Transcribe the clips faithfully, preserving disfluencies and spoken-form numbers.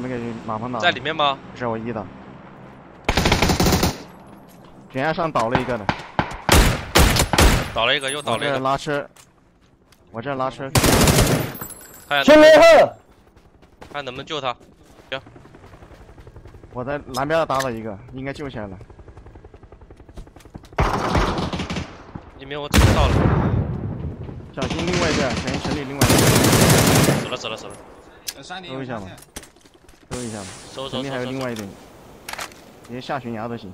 你们给马棚倒。在里面吗？不是我一的。悬崖上倒了一个呢。倒了一个，又倒了一个。拉车，我这拉车。先来后，看能不能救他。行。我在南边打倒一个，应该救起来了。你没有，我打到了。小心另外一边，小心城里另外一边。死了死了死了。 搜一下吧，搜一下吧，肯定还有另外一点，直接下悬崖都行。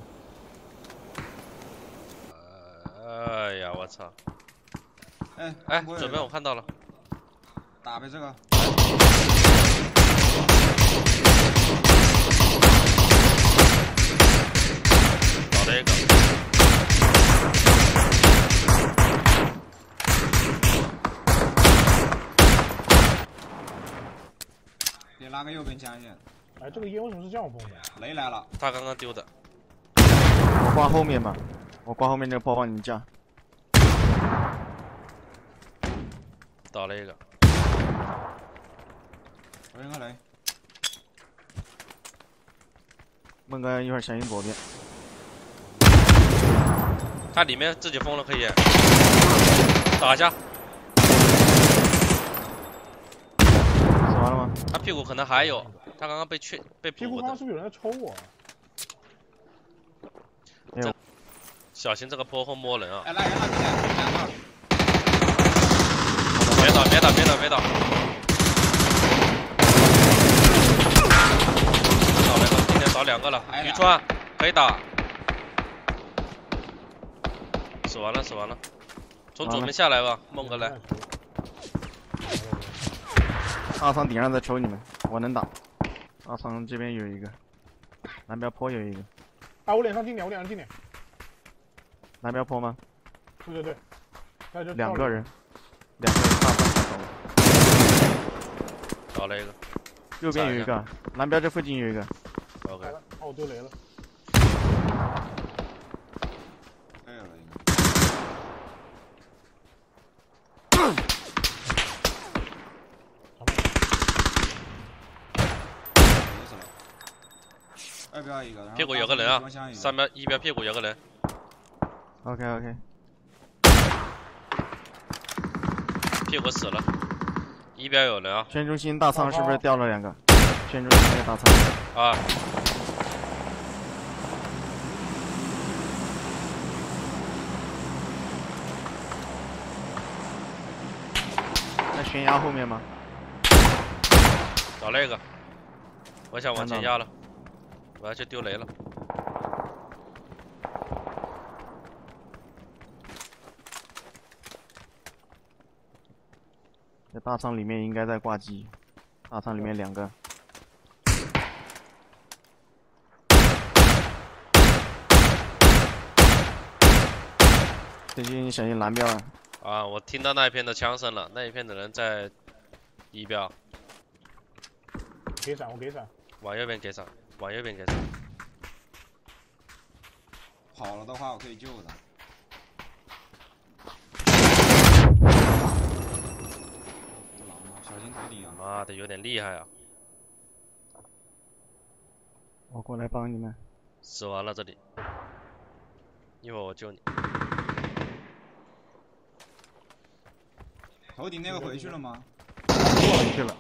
哎呀，我操！哎哎，左边我看到了，打呗这个。搞了一个。 你拉个右边枪线。哎，这个烟为什么是这样崩的？雷来了，他刚刚丢的。我挂后面吧，我挂后面这个包帮你架。倒了一个。我扔个雷。孟哥一会儿小心左边。他里面自己封了可以。打一下。 他屁股可能还有，他刚刚被确被屁股。刚刚是不是有人在抽我？没有。小心这个坡后摸人啊！哎，来人了，别打，别打，别打，别打！倒了一个，今天倒两个了。于川可以打。死完了，死完了！从左边下来吧，孟哥来。 阿桑顶上在抽你们，我能打。阿桑这边有一个，南边坡有一个。啊，我脸上近点，我脸上近点。南边坡吗？对对对。那就两个人，两个人大翻倒了。倒了一个。右边有一个，南边这附近有一个。OK。哦，我丢雷了。哎呀！二边一个，屁股有个人啊，三边一边屁股有个人。OK OK。屁股死了，一边有人啊。圈中心大仓是不是掉了两个？圈中心那个大仓。啊。在悬崖后面吗？找那个，我想往前压了。 我要去丢雷了，在大仓里面应该在挂机，大仓里面两个，最近小心蓝标了。啊，我听到那一片的枪声了，那一片的人在一标。给闪，我给闪，往右边给闪。 往右边开始。跑了的话，我可以救他。小心头顶啊！妈的，有点厉害啊！我过来帮你们。死完了这里，一会儿我救你。头顶那个回去了吗？回去了。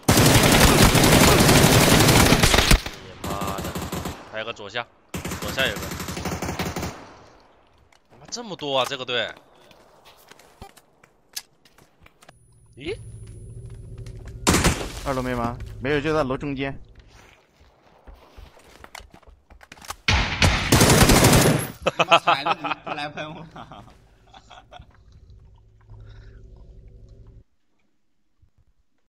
还有个左下，左下有个，怎么这么多啊？这个队？咦？二楼没吗？没有，就在楼中间。哈哈哈！来喷我！